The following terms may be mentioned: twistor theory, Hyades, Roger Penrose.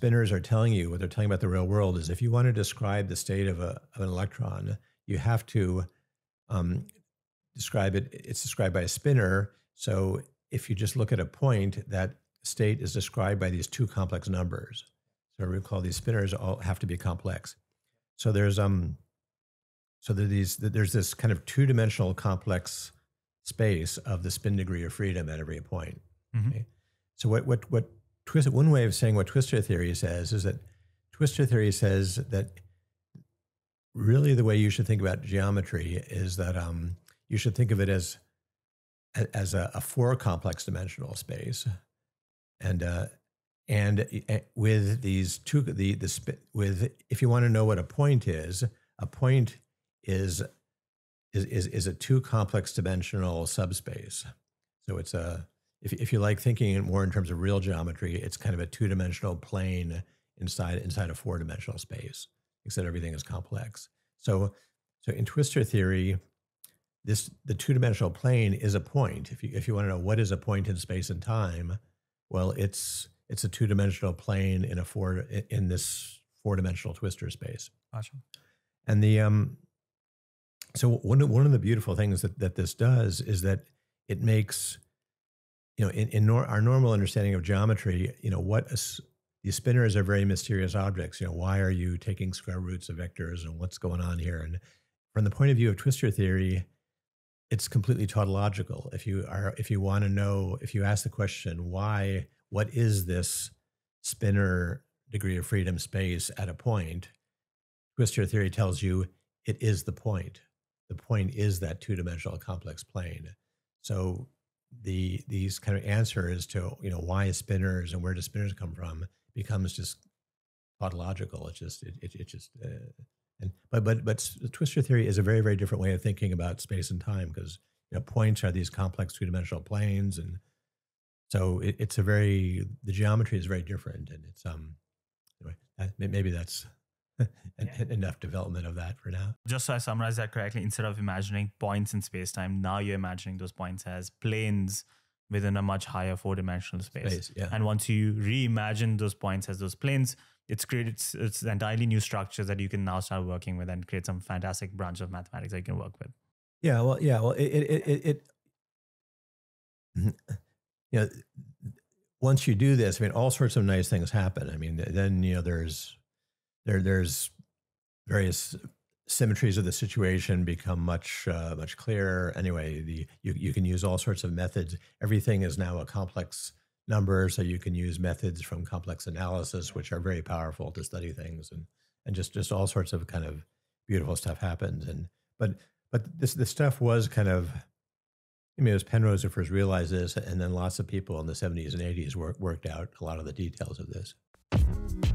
spinners are telling you, what they're telling you about the real world is if you want to describe the state of an electron, you have to describe it. It's described by a spinner. So if you just look at a point, that state is described by these two complex numbers. So recall these spinners all have to be complex. So there's there's this kind of two-dimensional complex space of the spin degree of freedom at every point. Mm-hmm. Okay? So one way of saying what twistor theory says is that twistor theory says that really the way you should think about geometry is that you should think of it as a four complex dimensional space, and with these two if you want to know what a point is a two complex dimensional subspace. So it's a if you like thinking more in terms of real geometry, it's kind of a two-dimensional plane inside a four-dimensional space, except everything is complex. So in twistor theory, the two-dimensional plane is a point. If you want to know what is a point in space and time, well, it's a two-dimensional plane in this four-dimensional twistor space. Awesome. And the so one of the beautiful things that this does is that it makes, you know, in our normal understanding of geometry, you know, these spinners are very mysterious objects. You know, why are you taking square roots of vectors and what's going on here? And from the point of view of twistor theory, it's completely tautological. If you ask the question, what is this spinner degree of freedom space at a point? Twistor theory tells you it is the point. The point is that two-dimensional complex plane. So these kind of answers to, you know, why spinners and where do spinners come from becomes just tautological. But twistor theory is a very, very different way of thinking about space and time, because, you know, points are these complex two-dimensional planes, and so the geometry is very different, and it's anyway, maybe that's enough development of that for now. Just so I summarize that correctly, instead of imagining points in space-time, now you're imagining those points as planes within a much higher four-dimensional space. Yeah. And once you reimagine those points as those planes, it's created it's entirely new structures that you can now start working with and create some fantastic branch of mathematics that you can work with. Yeah, well, you know, once you do this, I mean, all sorts of nice things happen. I mean, then, you know, there's various symmetries of the situation become much clearer. Anyway, you can use all sorts of methods. Everything is now a complex number, so you can use methods from complex analysis, which are very powerful to study things, and just all sorts of kind of beautiful stuff happens. But this stuff was kind of, I mean, it was Penrose who first realized this, and then lots of people in the 70s and 80s worked out a lot of the details of this.